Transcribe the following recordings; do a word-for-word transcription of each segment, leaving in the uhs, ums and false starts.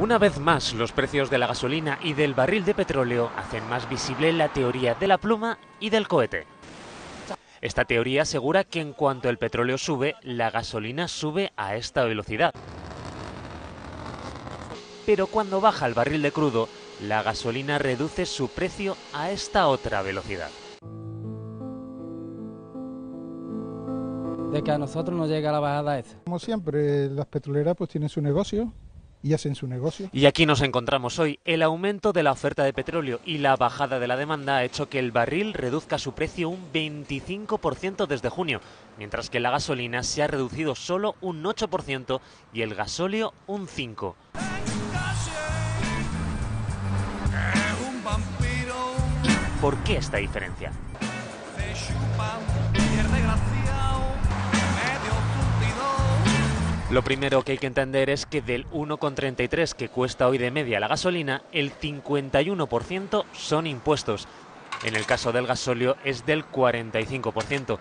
Una vez más, los precios de la gasolina y del barril de petróleo hacen más visible la teoría de la pluma y del cohete. Esta teoría asegura que en cuanto el petróleo sube, la gasolina sube a esta velocidad. Pero cuando baja el barril de crudo, la gasolina reduce su precio a esta otra velocidad. De que a nosotros nos llega la bajada esa. Como siempre, las petroleras pues tienen su negocio. Y hacen su negocio. Y aquí nos encontramos hoy. El aumento de la oferta de petróleo y la bajada de la demanda ha hecho que el barril reduzca su precio un veinticinco por ciento desde junio, mientras que la gasolina se ha reducido solo un ocho por ciento y el gasóleo un cinco por ciento. ¿Por qué esta diferencia? Lo primero que hay que entender es que del uno coma treinta y tres que cuesta hoy de media la gasolina, el cincuenta y uno por ciento son impuestos. En el caso del gasóleo es del cuarenta y cinco por ciento,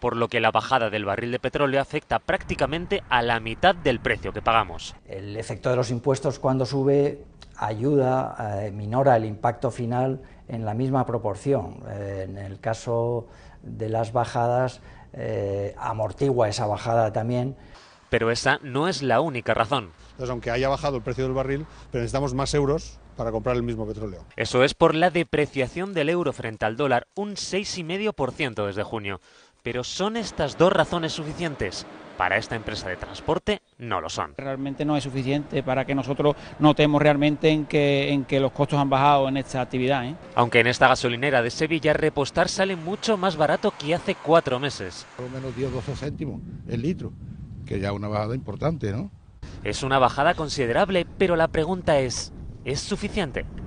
por lo que la bajada del barril de petróleo afecta prácticamente a la mitad del precio que pagamos. El efecto de los impuestos cuando sube ayuda, eh, minora el impacto final en la misma proporción. Eh, en el caso de las bajadas, eh, amortigua esa bajada también. Pero esa no es la única razón. Entonces, aunque haya bajado el precio del barril, pero necesitamos más euros para comprar el mismo petróleo. Eso es por la depreciación del euro frente al dólar, un seis coma cinco por ciento desde junio. Pero ¿son estas dos razones suficientes? Para esta empresa de transporte no lo son. Realmente no es suficiente para que nosotros notemos realmente en que, en que los costos han bajado en esta actividad, ¿eh? Aunque en esta gasolinera de Sevilla repostar sale mucho más barato que hace cuatro meses. Por lo menos diez a doce céntimos el litro. Que ya una bajada importante, ¿no? Es una bajada considerable, pero la pregunta es, ¿es suficiente?